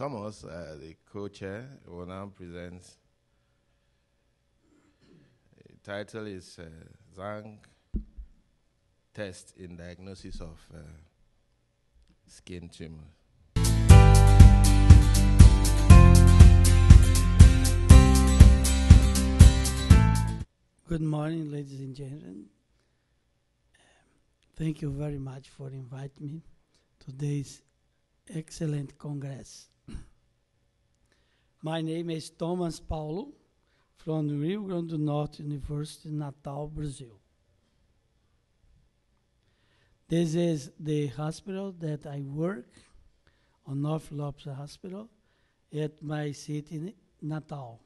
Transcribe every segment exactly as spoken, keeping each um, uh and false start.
Thomas, uh, the co-chair, will now present. The title is uh, Tzanck Test in Diagnosis of uh, Skin Tumor. Good morning, ladies and gentlemen. Thank you very much for inviting me to today's excellent Congress. My name is Thomas Paulo from Rio Grande do Norte University, Natal, Brazil. This is the hospital that I work on, North Lopes Hospital, at my city, Natal.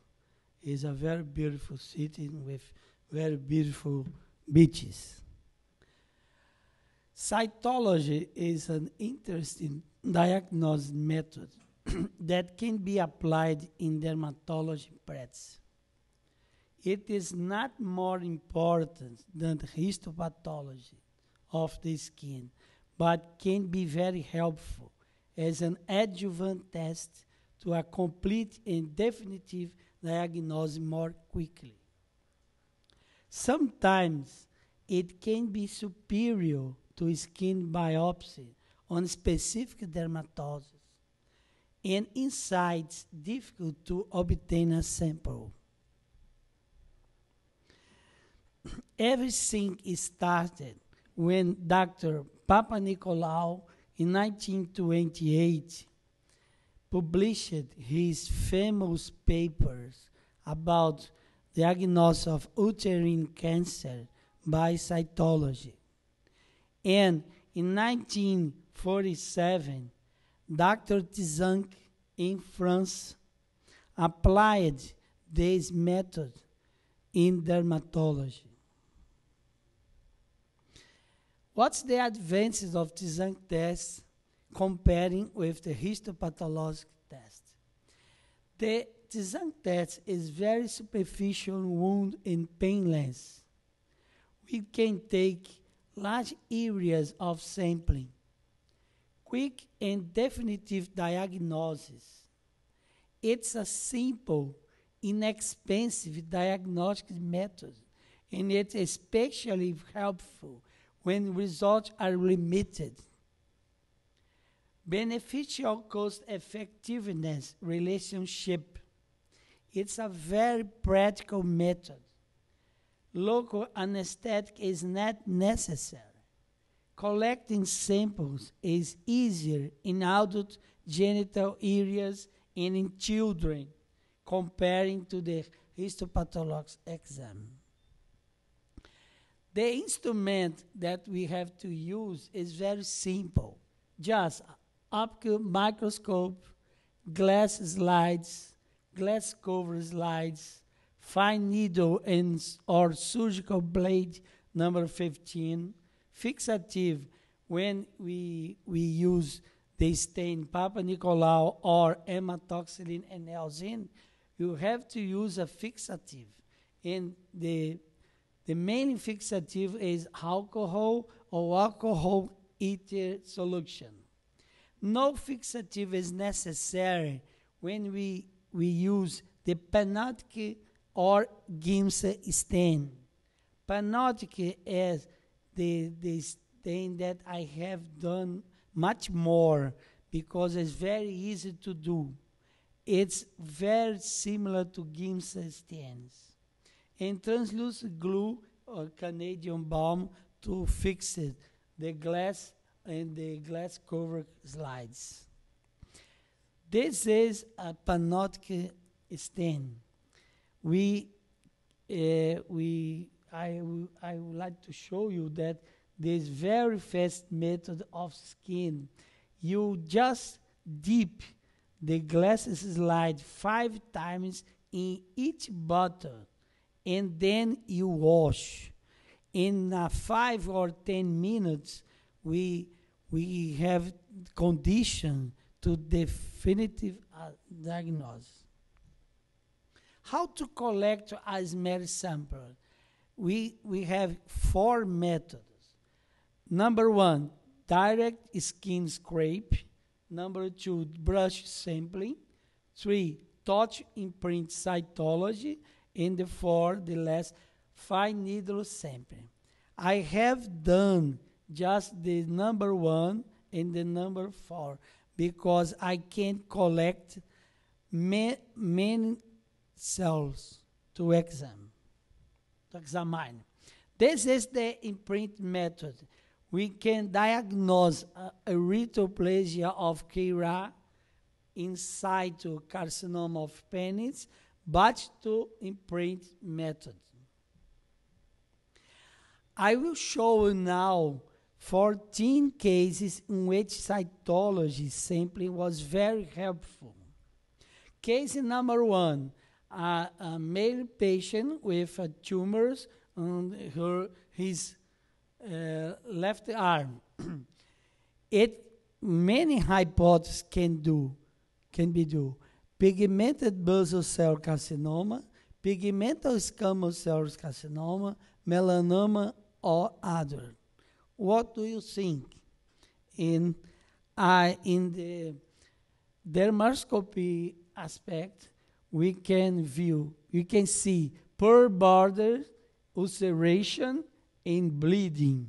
It's a very beautiful city with very beautiful beaches. Cytology is an interesting diagnosis method that can be applied in dermatology practice. It is not more important than histopathology of the skin, but can be very helpful as an adjuvant test to a complete and definitive diagnosis more quickly. Sometimes it can be superior to skin biopsy on specific dermatosis and insights difficult to obtain a sample. Everything started when Doctor Papanicolaou in nineteen twenty-eight published his famous papers about the diagnosis of uterine cancer by cytology. And in nineteen forty-seven, Doctor Tzanck in France applied this method in dermatology. What's the advances of Tzanck test comparing with the histopathologic test? The Tzanck test is very superficial wound and painless. We can take large areas of sampling, quick and definitive diagnosis. It's a simple, inexpensive diagnostic method, and it's especially helpful when results are limited. Beneficial cost-effectiveness relationship. It's a very practical method. Local anesthetic is not necessary. Collecting samples is easier in adult genital areas and in children, comparing to the histopathologic exam. The instrument that we have to use is very simple. Just optical microscope, glass slides, glass cover slides, fine needle and or surgical blade number fifteen, fixative when we, we use the stain Papanicolaou or hematoxylin and eosin, you have to use a fixative. And the, the main fixative is alcohol or alcohol ether solution. No fixative is necessary when we, we use the Panoptic or Giemsa stain. Panoptic is the, the stain that I have done much more because it's very easy to do. It's very similar to Giemsa stains. And translucent glue or Canadian balm to fix it, the glass and the glass cover slides. This is a Panoptic stain. We, uh, we, I, I would like to show you that this very fast method of skin, you just dip the glass slide five times in each bottle, and then you wash. In uh, five or ten minutes, we we have condition to definitive uh, diagnose. How to collect a smear sample? We, we have four methods. Number one, direct skin scrape. Number two, brush sampling. Three, touch imprint cytology. And four, the last, fine needle sampling. I have done just the number one and the number four because I can't collect ma many cells to examine. To examine. This is the imprint method. We can diagnose uh, erythroplasia of Queyrat inside to carcinoma of penis, but to imprint method. I will show you now fourteen cases in which cytology sampling was very helpful. Case number one, uh, a male patient with uh, tumors on her, his Uh, left arm. It many hypotheses can do can be do pigmented basal cell carcinoma, pigmental squamous cell carcinoma, melanoma, or other. What do you think? In I uh, in the dermoscopy aspect, we can view you can see pearl border, ulceration, and bleeding.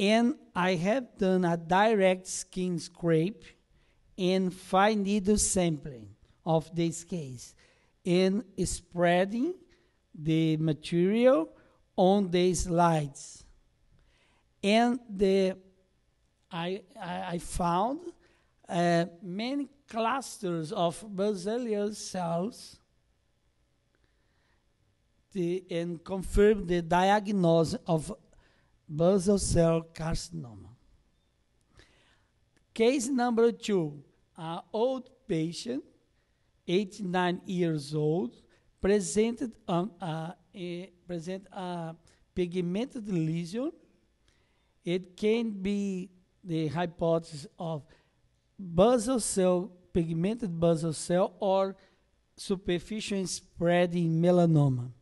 And I have done a direct skin scrape and fine needle sampling of this case and spreading the material on the slides. And the, I, I, I found uh, many clusters of basal cells and confirm the diagnosis of basal cell carcinoma. Case number two, an old patient, eighty-nine years old, presented um, uh, a, present a pigmented lesion. It can be the hypothesis of basal cell, pigmented basal cell, or superficial spreading melanoma.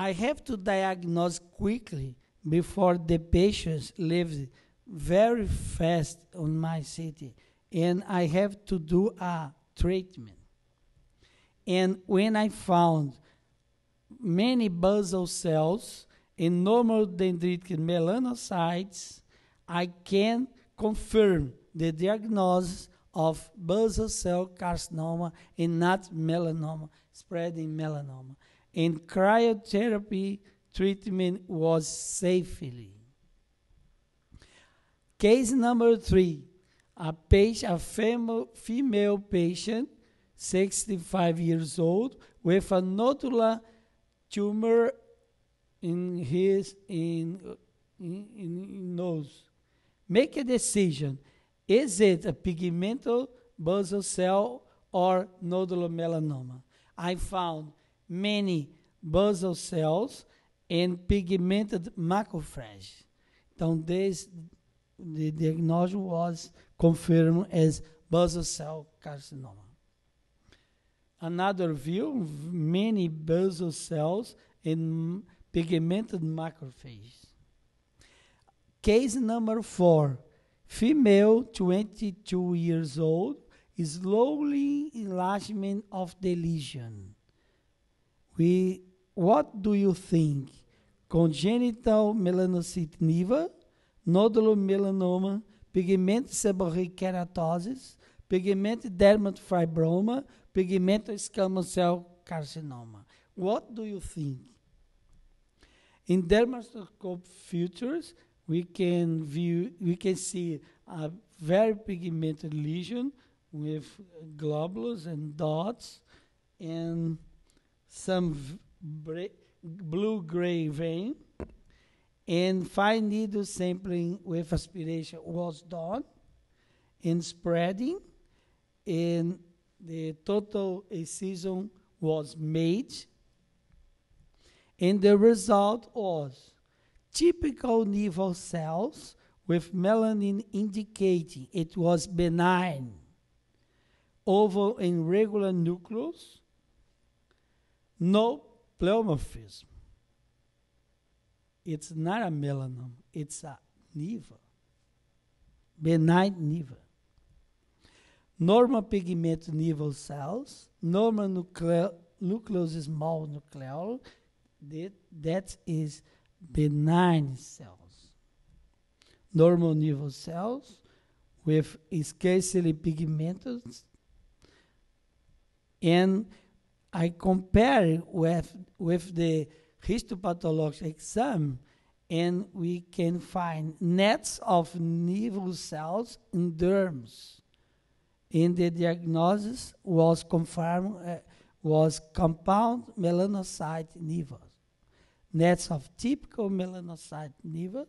I have to diagnose quickly before the patients live very fast on my city, and I have to do a treatment. And when I found many basal cells and normal dendritic melanocytes, I can confirm the diagnosis of basal cell carcinoma and not melanoma, spreading melanoma. And cryotherapy treatment was safely. Case number three, a, patient, a femo, female patient, sixty-five years old, with a nodular tumor in his in, in, in nose. Make a decision. Is it a pigmental basal cell or nodular melanoma? I found many basal cells and pigmented macrophages. Então, this, the diagnosis was confirmed as basal cell carcinoma. Another view, many basal cells and pigmented macrophages. Case number four, female, twenty-two years old, slowly enlargement of the lesion. We, what do you think? Congenital melanocytic nevus, nodular melanoma, pigmented seborrheic keratosis, pigmented dermato fibroma, pigmented squamous cell carcinoma. What do you think? In dermoscope features, we can view, we can see a very pigmented lesion with globules and dots, and some blue-gray vein, and fine needle sampling with aspiration was done, and spreading, and the total excision was made, and the result was typical nevus cells with melanin indicating it was benign, oval and regular nucleus, no pleomorphism. It's not a melanoma, it's a nevus. benign nevus. Normal pigment nevus cells, normal nucle nucleus small nucleol, that, that is benign cells. Normal nevus cells with scarcely pigmented, and I compare it with, with the histopathological exam, and we can find nets of nevus cells in derms. And the diagnosis was confirmed uh, was compound melanocyte nevus, nets of typical melanocyte nevus.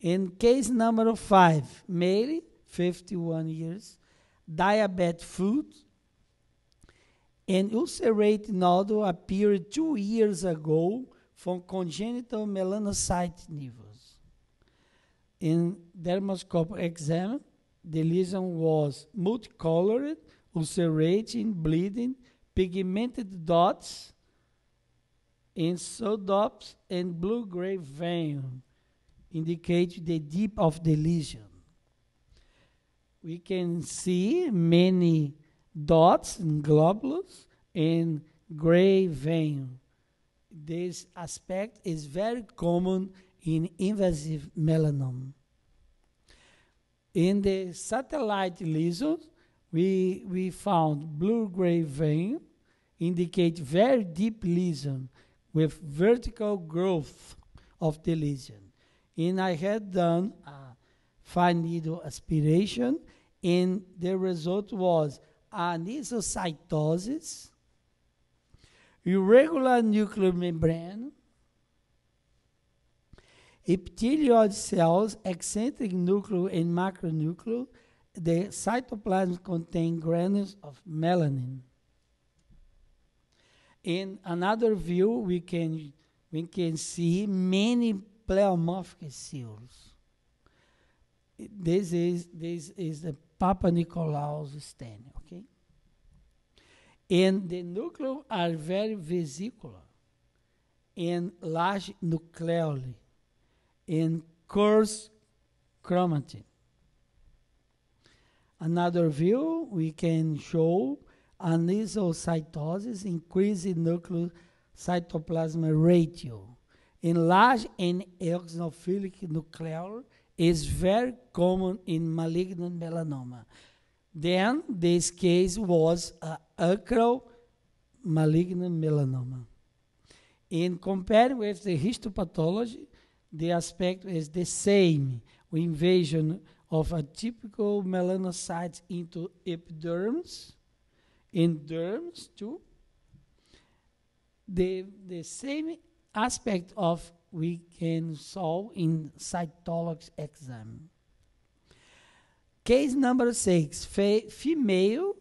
In case number five, male, fifty-one years, diabetic foot, and ulcerated nodule appeared two years ago from congenital melanocyte nevus. In dermoscopic exam, the lesion was multicolored, ulcerating, bleeding, pigmented dots, and pseudops and blue-gray vein indicate the depth of the lesion. We can see many dots and globules and gray vein. This aspect is very common in invasive melanoma. In the satellite lesions, we, we found blue-gray vein indicate very deep lesion with vertical growth of the lesion. And I had done a fine needle aspiration, and the result was anisocytosis, irregular nuclear membrane, epithelioid cells, eccentric nucleus and macronucleus. The cytoplasm contains granules of melanin. In another view, we can, we can see many pleomorphic cells. This is, this is the Papanicolaou stain, okay? And the nuclei are very vesicular and large nucleoli and coarse chromatin. Another view, we can show anisocytosis, increased nuclear cytoplasm ratio. In large and eosinophilic nucleoli is very common in malignant melanoma. Then this case was a acral malignant melanoma. In compared with the histopathology, the aspect is the same. We invasion of a typical melanocytes into epidermis, in derms too. The, the same aspect of we can solve in cytology exam. Case number six, female,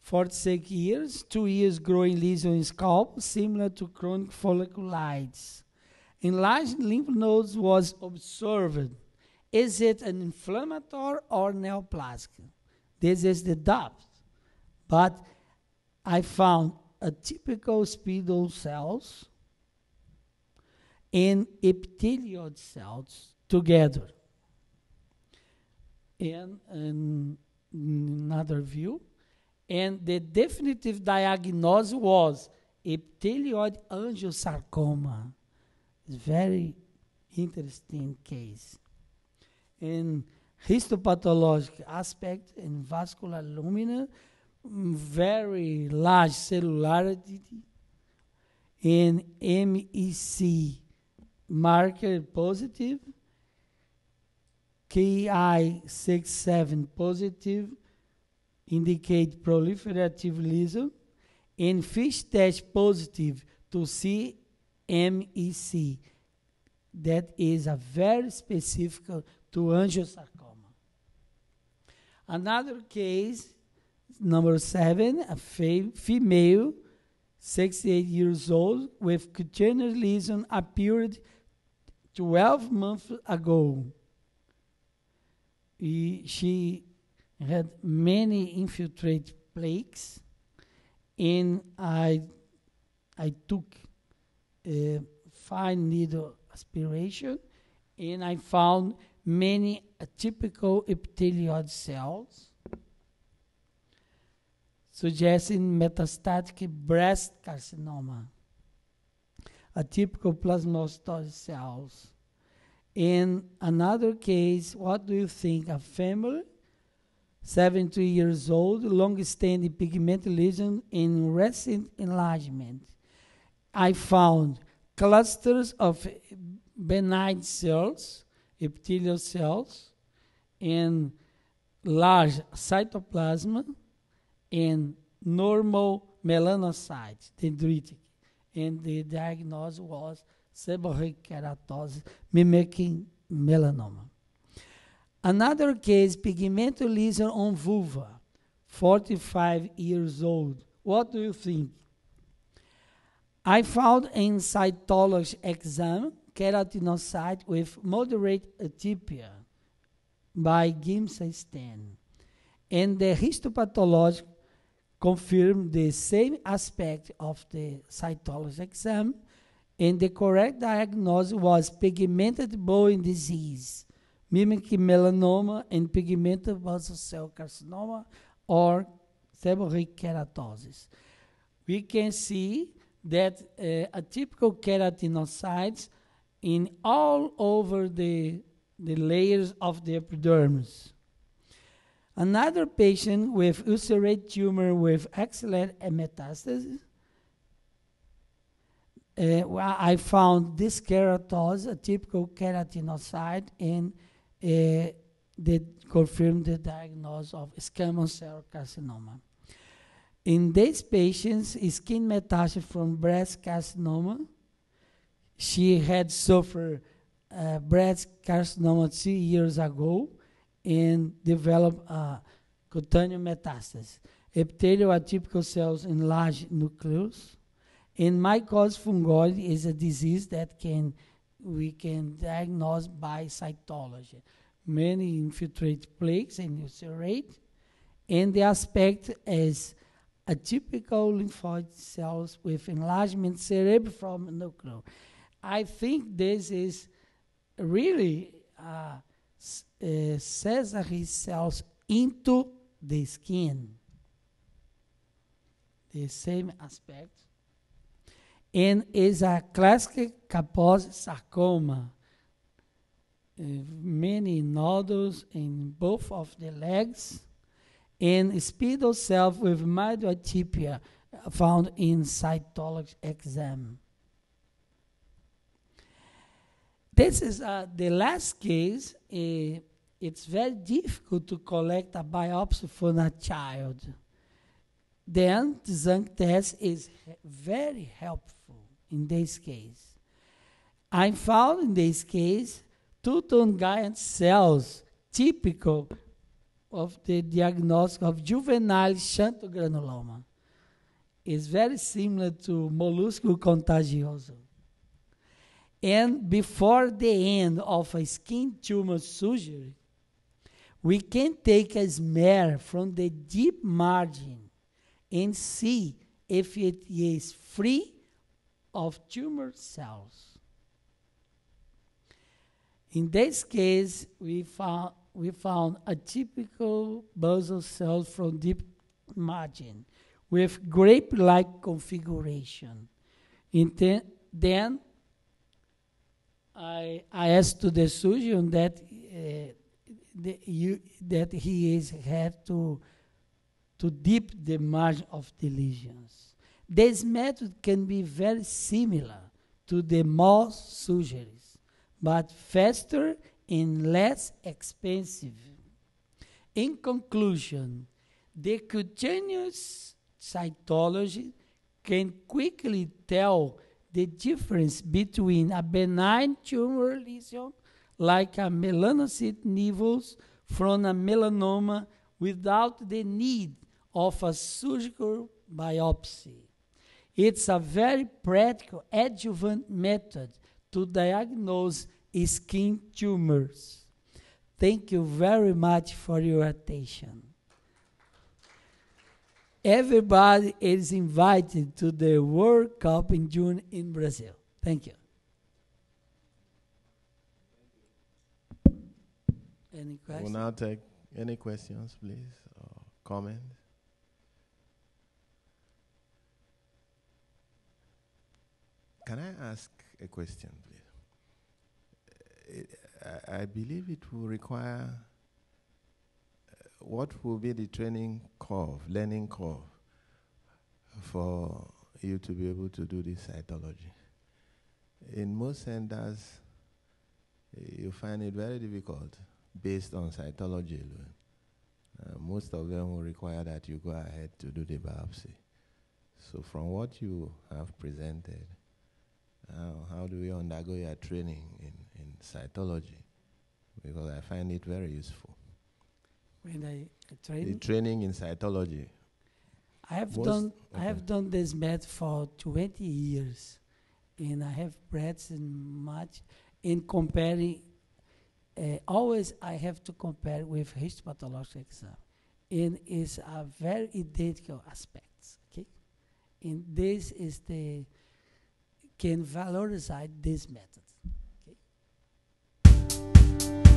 forty-six years, two years growing lesion in scalp, similar to chronic folliculitis. Enlarged lymph nodes was observed. Is it an inflammatory or neoplastic? This is the doubt. But I found atypical spindle cells and epithelioid cells together. And, and another view. And the definitive diagnosis was epithelioid angiosarcoma. It's a very interesting case. In histopathologic aspect, in vascular lumina, very large cellularity, in M E C marker positive, K I sixty-seven positive, indicate proliferative lesion, and fish dash positive to C M E C. That is a very specific to angiosarcoma. Another case, number seven, a female, sixty-eight years old, with cutaneous lesion appeared twelve months ago. He, she had many infiltrate plaques, and I, I took a fine needle aspiration, and I found many atypical epithelioid cells, suggesting metastatic breast carcinoma, atypical plasmacytoid cells. In another case, what do you think? A family, seventy-two years old, long-standing pigmented lesion in recent enlargement. I found clusters of benign cells, epithelial cells, in large cytoplasm, and normal melanocytes, dendritic. And the diagnosis was seborrheic keratosis, mimicking melanoma. Another case, pigmented lesion on vulva, forty-five years old. What do you think? I found in cytology exam keratinocyte with moderate atypia by Giemsa stain. And the histopathology confirmed the same aspect of the cytology exam, and the correct diagnosis was pigmented Bowen disease, mimicking melanoma and pigmented basal cell carcinoma or seborrheic keratosis. We can see that uh, atypical keratinocytes in all over the, the layers of the epidermis. Another patient with ulcerate tumor with excellent metastasis, Uh, well, I found this keratosis, a typical keratinocyte, and uh, they confirmed the diagnosis of squamous cell carcinoma. In these patients, skin metastasis from breast carcinoma. She had suffered uh, breast carcinoma three years ago and developed uh, cutaneous metastasis. Epithelial atypical cells enlarged nucleus. And mycosis fungoides is a disease that can we can diagnose by cytology. Many infiltrate plaques and ulcerate, and the aspect is atypical lymphoid cells with enlargement cerebral nucleus. I think this is really uh, uh, Caesar cells into the skin. The same aspect. And is a classic Kaposi sarcoma. Uh, many nodules in both of the legs, and spindle cell with myoatypia found in cytology exam. This is uh, the last case. Uh, it's very difficult to collect a biopsy from a child. The Tzanck test is very helpful in this case. I found in this case Tongan cells typical of the diagnosis of juvenile xanthogranuloma. It's very similar to molluscum contagiosum. And before the end of a skin tumor surgery, we can take a smear from the deep margin and see if it is free of tumor cells. In this case, we found, we found atypical basal cells from deep margin with grape-like configuration. And then I, I asked to the surgeon that, uh, the, you, that he is had to to dip the margin of the lesions. This method can be very similar to the most surgeries, but faster and less expensive. In conclusion, the cutaneous cytology can quickly tell the difference between a benign tumor lesion, like a melanocytic nevus, from a melanoma without the need of a surgical biopsy. It's a very practical adjuvant method to diagnose skin tumors. Thank you very much for your attention. Everybody is invited to the World Cup in June in Brazil. Thank you. Any questions? We'll now take any questions, please, or comments. Can I ask a question, please? Uh, I, I believe it will require uh, what will be the training curve, learning curve, for you to be able to do this cytology. In most centers, you find it very difficult based on cytology alone. Uh, most of them will require that you go ahead to do the biopsy. So from what you have presented, how, how do we undergo your training in, in cytology? Because I find it very useful. When I train? The training in cytology. I have, done, okay. I have done this math for twenty years, and I have read much in comparing. Uh, always I have to compare with histopathological exam, and it's a very identical aspects, okay? And this is the, can valorize this method, okay?